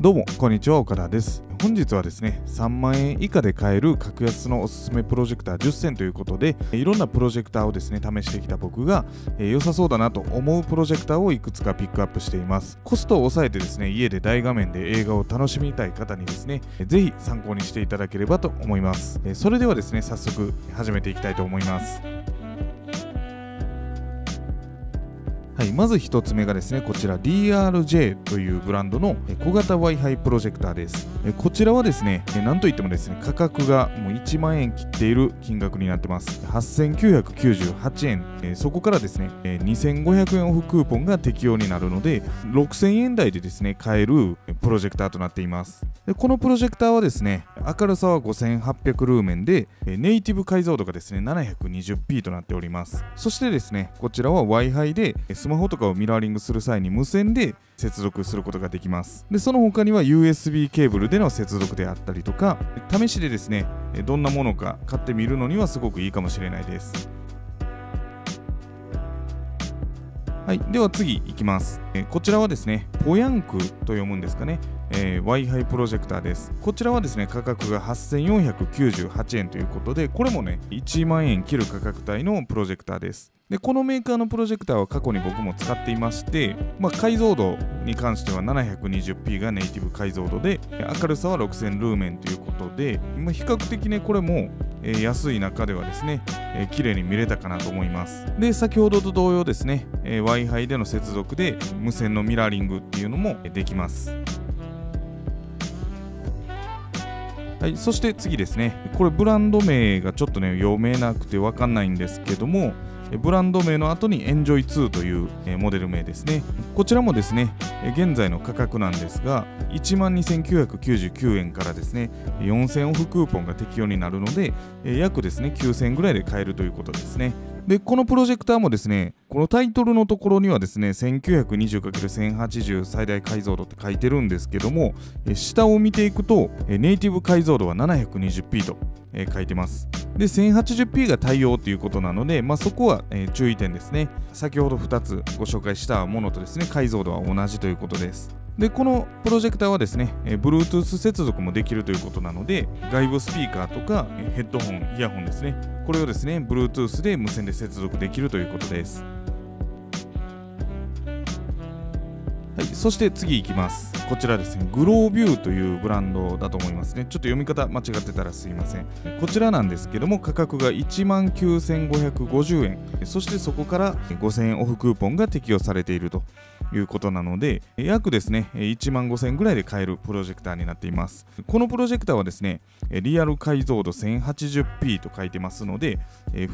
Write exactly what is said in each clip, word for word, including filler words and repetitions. どうもこんにちは、岡田です。本日はですね、さんまんえん以下で買える格安のおすすめプロジェクターじゅっせんということで、いろんなプロジェクターをですね試してきた僕が、えー、良さそうだなと思うプロジェクターをいくつかピックアップしています。コストを抑えてですね、家で大画面で映画を楽しみたい方にですね、ぜひ参考にしていただければと思います。それではですね、早速始めていきたいと思います。はい、まずひとつめがですね、こちら ディーアールジェー というブランドの小型 Wi-Fi プロジェクターです。こちらはですね、なんといってもですね、価格がもういちまんえん切っている金額になってます。はっせんきゅうひゃくきゅうじゅうはちえん、そこからですねにせんごひゃくえんオフクーポンが適用になるのでろくせんえん台でですね買えるプロジェクターとなっています。このプロジェクターはですね、明るさはごせんはっぴゃくルーメンでネイティブ解像度がですね ななひゃくにじゅうピー となっております。そしてですね、こちらは Wi-Fi でスマホとかをミラーリングする際に無線で接続することができます。でその他には ユーエスビー ケーブルでの接続であったりとか、試しでですねどんなものか買ってみるのにはすごくいいかもしれないです。はい、では次いきます。こちらはですね、ポヤンクと読むんですかね、えー、Wi-Fi プロジェクターです。こちらはですね、価格がはっせんよんひゃくきゅうじゅうはちえんということで、これもね、いちまんえん切る価格帯のプロジェクターです。で、このメーカーのプロジェクターは過去に僕も使っていまして、まあ、解像度に関しては ななひゃくにじゅうピー がネイティブ解像度で、明るさはろくせんルーメンということで、まあ、比較的ね、これも安い中ではですね、綺麗に見れたかなと思います。で、先ほどと同様ですね、Wi-Fi での接続で無線のミラーリングっていうのもできます。はい、そして次ですね、これブランド名がちょっとね読めなくて分かんないんですけども、ブランド名の後に エンジョイツー というモデル名ですね。こちらもですね、現在の価格なんですが いちまんにせんきゅうひゃくきゅうじゅうきゅうえんからですねよんせんオフクーポンが適用になるので、約ですねきゅうせんえんぐらいで買えるということですね。で、このプロジェクターもですね、このタイトルのところにはですね せんきゅうひゃくにじゅうかけるせんはちじゅう 最大解像度って書いてるんですけども、下を見ていくとネイティブ解像度は ななひゃくにじゅうピー と書いてます。で せんはちじゅうピー が対応ということなので、まあ、そこは注意点ですね。先ほどふたつご紹介したものとですね解像度は同じということです。でこのプロジェクターはですね、Bluetooth 接続もできるということなので、外部スピーカーとかヘッドホン、イヤホンですね、これをですね、Bluetooth で無線で接続できるということです。はい、そして次いきます。こちらですね、グロービューというブランドだと思いますね。ちょっと読み方間違ってたらすいません。こちらなんですけども、価格が いちまんきゅうせんごひゃくごじゅうえん、そしてそこからごせんえんオフクーポンが適用されているということなので、約ですねいちまんごせんえんぐらいで買えるプロジェクターになっています。このプロジェクターはですね、リアル解像度 せんはちじゅうピー と書いてますので、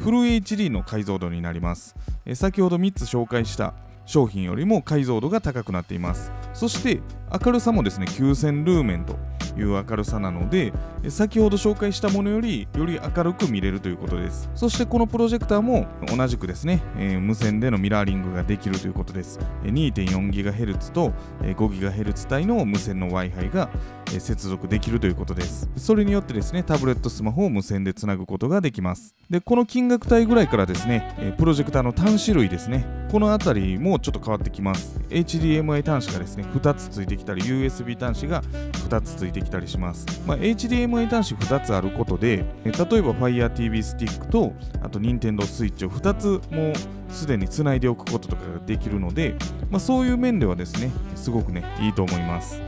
フル エイチディー の解像度になります。先ほどみっつ紹介した商品よりも解像度が高くなっています。そして明るさもですねきゅうせんルーメンという明るさなので、先ほど紹介したものよりより明るく見れるということです。そしてこのプロジェクターも同じくですね、えー、無線でのミラーリングができるということです。 にてんよんギガヘルツ と ごギガヘルツ 帯の無線の Wi-Fi が接続できるということです。それによってですねタブレットスマホを無線でつなぐことができます。でこの金額帯ぐらいからですね、プロジェクターの端子類ですね、この辺りもちょっと変わってきます。 エイチディーエムアイ 端子がですねふたつついてきたり、 ユーエスビー 端子がふたつついてきたりします。まあ、エイチディーエムアイ 端子ふたつあることで、例えば ファイアーティーブイ スティックとあと ニンテンドースイッチをふたつもすでにつないでおくこととかができるので、まあ、そういう面ではですねすごくねいいと思います。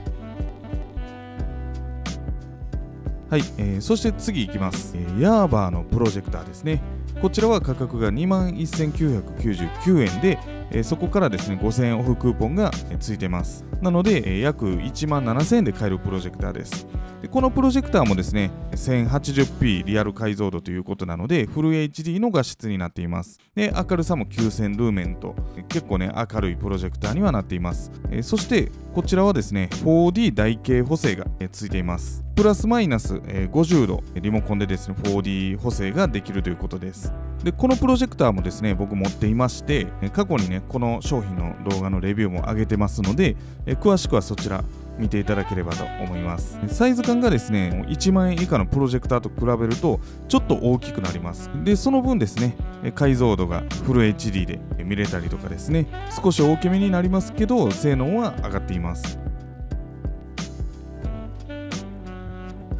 はい、えー、そして次いきます、えー、ヤーバーのプロジェクターですね。こちらは価格が にまんせんきゅうひゃくきゅうじゅうきゅうえんで、えー、そこからですねごせんえんオフクーポンがついてます。なので、えー、約いちまんななせんえんで買えるプロジェクターです。でこのプロジェクターもですね せんはちじゅうピー リアル解像度ということなので、フル エイチディー の画質になっています。で明るさもきゅうせんルーメンと結構ね明るいプロジェクターにはなっています。えー、そしてこちらはですね フォーディー 台形補正がついています。プラスマイナスごじゅうどリモコンでですね フォーディー 補正ができるということです。でこのプロジェクターもですね僕持っていまして、過去にねこの商品の動画のレビューも上げてますので、詳しくはそちら見ていただければと思います。サイズ感がですねいちまんえん以下のプロジェクターと比べるとちょっと大きくなります。でその分ですね解像度がフル エイチディー で見れたりとかですね、少し大きめになりますけど性能は上がっています。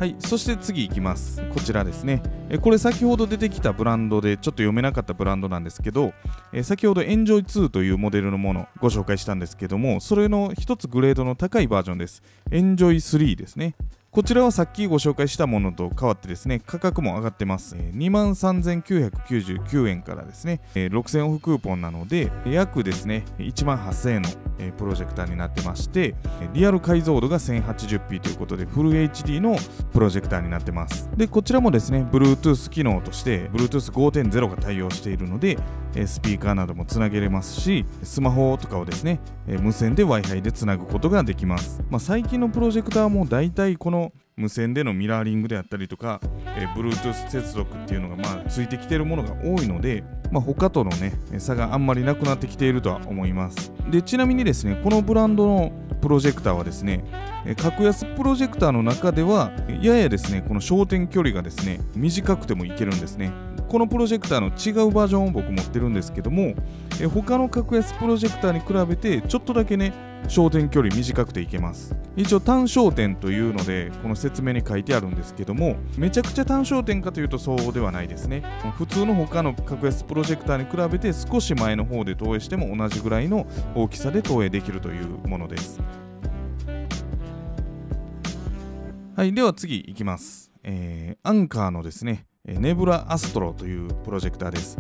はい、そして次いきます。こちらですね、えこれ先ほど出てきたブランドでちょっと読めなかったブランドなんですけど、え先ほど エンジョイツー というモデルのものをご紹介したんですけども、それの一つグレードの高いバージョンです。 エンジョイスリー ですね。こちらはさっきご紹介したものと変わってですね、価格も上がってます。にまんさんぜんきゅうひゃくきゅうじゅうきゅうえんからですね、ろくせんオフクーポンなので、約ですね、いちまんはっせんえんのプロジェクターになってまして、リアル解像度が せんはちじゅうピー ということで、フル エイチディー のプロジェクターになってます。で、こちらもですね、Bluetooth 機能として、ブルートゥースごてんゼロ が対応しているので、スピーカーなどもつなげれますし、スマホとかをですね、無線で Wi-Fi でつなぐことができます。まあ、最近のプロジェクターも大体この無線でのミラーリングであったりとか、えー、Bluetooth 接続っていうのがまあついてきているものが多いので、まあ、他とのね差があんまりなくなってきているとは思います。でちなみにですね、このブランドのプロジェクターはですね、格安プロジェクターの中ではややですねこの焦点距離がですね短くてもいけるんですね。このプロジェクターの違うバージョンを僕持ってるんですけども、え他の格安プロジェクターに比べてちょっとだけね焦点距離短くていけます。一応単焦点というのでこの説明に書いてあるんですけども、めちゃくちゃ単焦点かというとそうではないですね。普通の他の格安プロジェクターに比べて少し前の方で投影しても同じぐらいの大きさで投影できるというものです。はい、では次いきます。えー、アンカーのですねネブラアストロというプロジェクターです。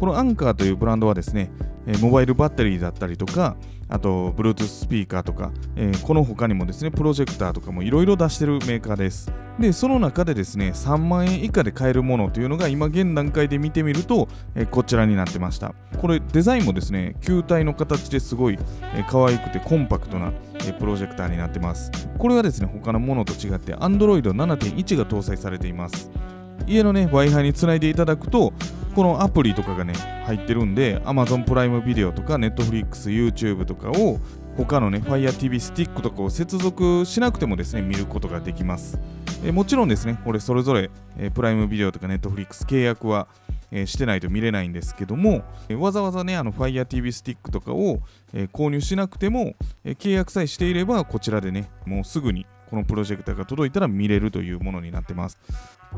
このアンカーというブランドはですね、モバイルバッテリーだったりとか、あと Bluetooth スピーカーとか、えー、この他にもですねプロジェクターとかもいろいろ出してるメーカーです。でその中でですねさんまんえん以下で買えるものというのが今現段階で見てみると、えー、こちらになってました。これデザインもですね球体の形ですごい、えー、可愛くてコンパクトな、えー、プロジェクターになってます。これはですね他のものと違って アンドロイドななてんいち が搭載されています。家のね Wi-Fi につないでいただくとこのアプリとかがね入ってるんで、 アマゾン プライムビデオとか ネットフリックス、ユーチューブ とかを他のね ファイアティーブイ スティックとかを接続しなくてもですね見ることができます。えもちろんですねこれそれぞれ、えプライムビデオとか ネットフリックス 契約は、えー、してないと見れないんですけども、えわざわざねあの ファイアティーブイ スティックとかを、え購入しなくても、え契約さえしていればこちらでねもうすぐにこのプロジェクターが届いたら見れるというものになってます。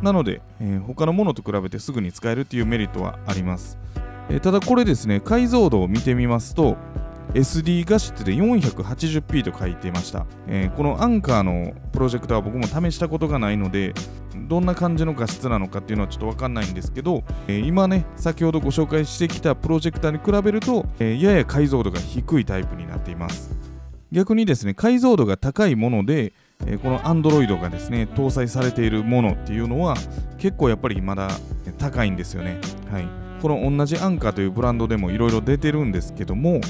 なので、えー、他のものと比べてすぐに使えるというメリットはあります。えー、ただこれですね解像度を見てみますと エスディー 画質で よんひゃくはちじゅうピー と書いていました。えー、このアンカーのプロジェクターは僕も試したことがないのでどんな感じの画質なのかっていうのはちょっと分かんないんですけど、えー、今ね先ほどご紹介してきたプロジェクターに比べると、えー、やや解像度が低いタイプになっています。逆にですね解像度が高いものでこの Android がですね搭載されているものっていうのは結構やっぱりまだ高いんですよね。はい、この同じアンカーというブランドでもいろいろ出てるんですけども、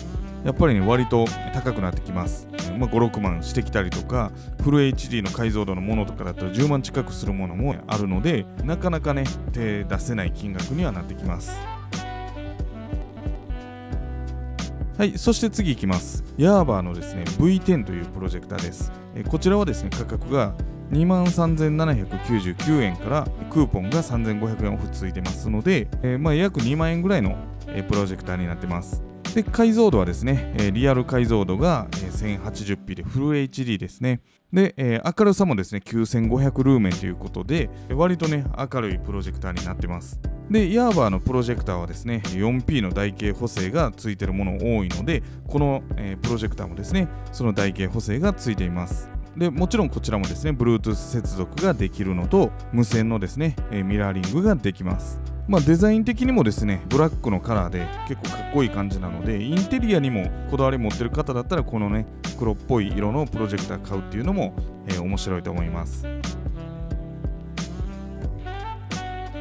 やっぱりね割と高くなってきます。まあ、ご、ろくまんしてきたりとか、フル エイチディー の解像度のものとかだったらじゅうまん近くするものもあるので、なかなかね手出せない金額にはなってきます。はい、そして次いきます。ヤーバーのですね ブイテン というプロジェクターです。えこちらはですね価格が にまんさんぜんななひゃくきゅうじゅうきゅうえんからクーポンが さんぜんごひゃくえんオフついてますので、えまあ約にまんえんぐらいのえプロジェクターになってます。で解像度はですね、えリアル解像度が せんはちじゅうピー でフル エイチディー ですね。で、えー、明るさもですねきゅうせんごひゃくルーメンということで割とね明るいプロジェクターになってます。で、ヤーバーのプロジェクターはですね、よんピー の台形補正がついているもの多いので、この、えー、プロジェクターもですね、その台形補正がついています。で、もちろんこちらもですね、Bluetooth 接続ができるのと、無線のですね、えー、ミラーリングができます。まあ、デザイン的にもですね、ブラックのカラーで結構かっこいい感じなので、インテリアにもこだわり持ってる方だったら、このね、黒っぽい色のプロジェクター買うっていうのも、えー、面白いと思います。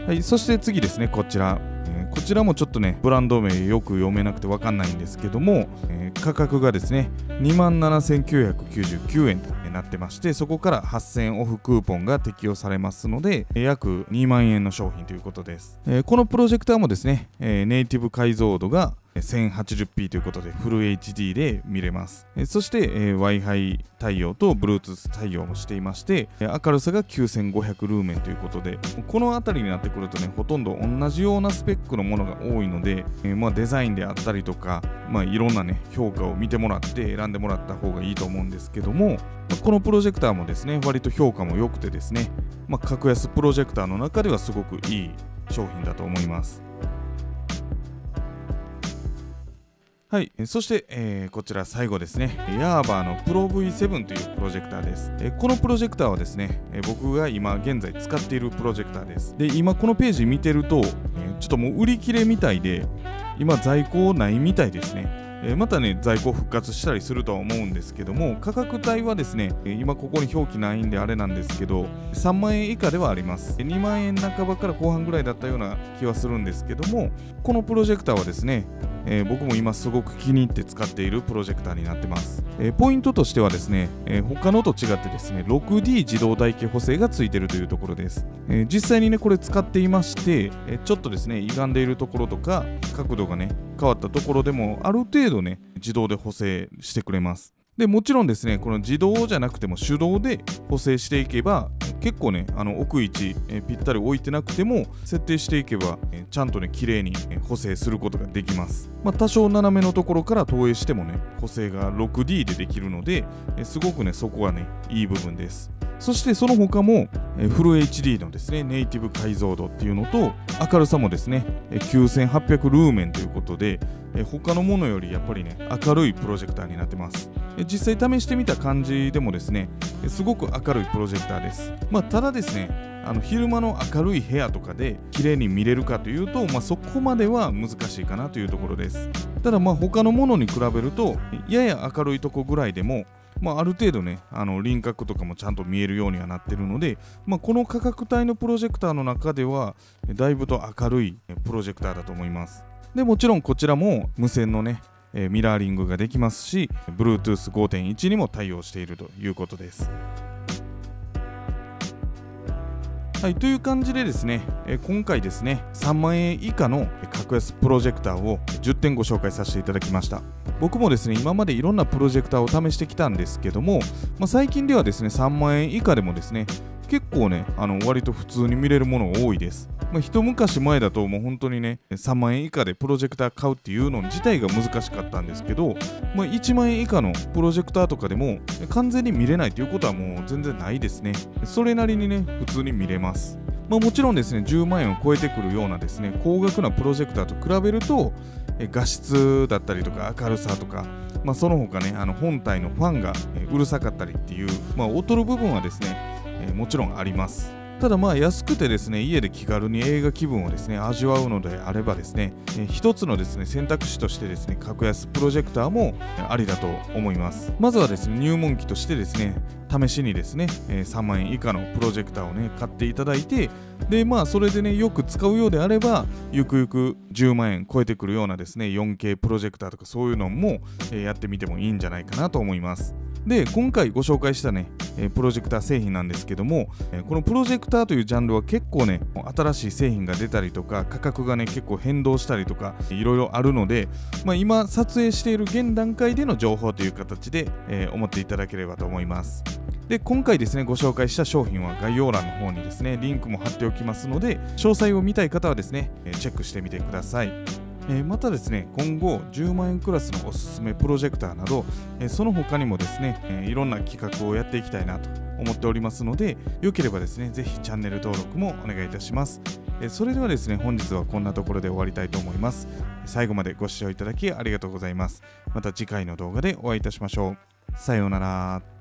はい、そして次ですね、こちら、えー、こちらもちょっとねブランド名よく読めなくて分かんないんですけども、えー、価格がですね にまんななせんきゅうひゃくきゅうじゅうきゅうえんとなってまして、そこからはっせんえんオフクーポンが適用されますので約にまんえんの商品ということです。えー、このプロジェクターもですね、えー、ネイティブ解像度がせんはちじゅうピー ということでフル エイチディー で見れます。そして Wi-Fi 対応と Bluetooth 対応もしていまして、明るさがきゅうせんごひゃくルーメンということで、この辺りになってくるとね、ほとんど同じようなスペックのものが多いので、まあ、デザインであったりとか、まあ、いろんなね評価を見てもらって選んでもらった方がいいと思うんですけども、このプロジェクターもですね割と評価も良くてですね、まあ、格安プロジェクターの中ではすごくいい商品だと思います。はい、そして、えー、こちら最後ですね、ヤーバーの プロ ブイセブン というプロジェクターです、えー。このプロジェクターはですね、えー、僕が今現在使っているプロジェクターです。で、今このページ見てると、えー、ちょっともう売り切れみたいで、今在庫ないみたいですね。えー、またね、在庫復活したりするとは思うんですけども、価格帯はですね、今ここに表記ないんであれなんですけど、さんまんえん以下ではあります。にまんえんなかばから後半ぐらいだったような気はするんですけども、このプロジェクターはですね、えー、僕も今すごく気に入って使っているプロジェクターになってます。えー、ポイントとしてはですね、えー、他のと違ってですね、ろくディー 自動台形補正がついているというところです。えー、実際にね、これ使っていまして、えー、ちょっとですね、歪んでいるところとか、角度がね、変わったところでもある程度ね、自動で補正してくれます。で、もちろんですね、この自動じゃなくても手動で補正していけば、結構ね、あの置く位置、えー、ぴったり置いてなくても、設定していけば、えー、ちゃんとね、綺麗に補正することができます。まあ、多少斜めのところから投影してもね、補正が ろくディー でできるので、えー、すごくね、そこはね、いい部分です。そしてその他も、えー、フル エイチディー のですね、ネイティブ解像度っていうのと、明るさもですね、えー、きゅうせんはっぴゃくルーメンということで、えー、他のものよりやっぱりね、明るいプロジェクターになってます。実際試してみた感じでもですね、すごく明るいプロジェクターです。まあ、ただですね、あの昼間の明るい部屋とかで綺麗に見れるかというと、まあ、そこまでは難しいかなというところです。ただまあ他のものに比べると、やや明るいとこぐらいでも、まあ、ある程度ね、あの輪郭とかもちゃんと見えるようにはなってるので、まあ、この価格帯のプロジェクターの中ではだいぶと明るいプロジェクターだと思います。で、もちろんこちらも無線のね、ミラーリングができますし、ブルートゥース ごてんいち にも対応しているということです。はい、という感じでですね、今回ですね、さんまんえん以下の格安プロジェクターをじゅってんご紹介させていただきました。僕もですね、今までいろんなプロジェクターを試してきたんですけども、まあ、最近ではですね、さんまんえん以下でもですね、結構ね、あの割と普通に見れるもの多いです。まあ、一昔前だともう本当にね、さんまんえん以下でプロジェクター買うっていうの自体が難しかったんですけど、まあ、いちまんえん以下のプロジェクターとかでも完全に見れないということはもう全然ないですね。それなりにね、普通に見れます。まあ、もちろんですね、じゅうまんえんを超えてくるようなですね、高額なプロジェクターと比べると、画質だったりとか明るさとか、まあ、その他ね、あの本体のファンがうるさかったりっていう、まあ、劣る部分はですね、もちろんあります。ただまあ安くてですね、家で気軽に映画気分をですね味わうのであればですね、一つのですね選択肢としてですね、格安プロジェクターもありだと思います。まずはですね、入門機としてですね、試しにですねさんまんえん以下のプロジェクターをね買っていただいて、でまあそれでねよく使うようであれば、ゆくゆくじゅうまんえん超えてくるようなですね よんケー プロジェクターとかそういうのもやってみてもいいんじゃないかなと思います。で、今回ご紹介したね、プロジェクター製品なんですけども、このプロジェクターというジャンルは結構ね、新しい製品が出たりとか、価格がね、結構変動したりとか、いろいろあるので、まあ、今撮影している現段階での情報という形で、えー、思っていただければと思います。で、今回ですね、ご紹介した商品は概要欄の方にですね、リンクも貼っておきますので、詳細を見たい方はですね、チェックしてみてください。えまたですね、今後じゅうまんえんクラスのおすすめプロジェクターなど、えその他にもですね、えいろんな企画をやっていきたいなと思っておりますので、よければですね、ぜひチャンネル登録もお願いいたします。えそれではですね、本日はこんなところで終わりたいと思います。最後までご視聴いただきありがとうございます。また次回の動画でお会いいたしましょう。さようなら。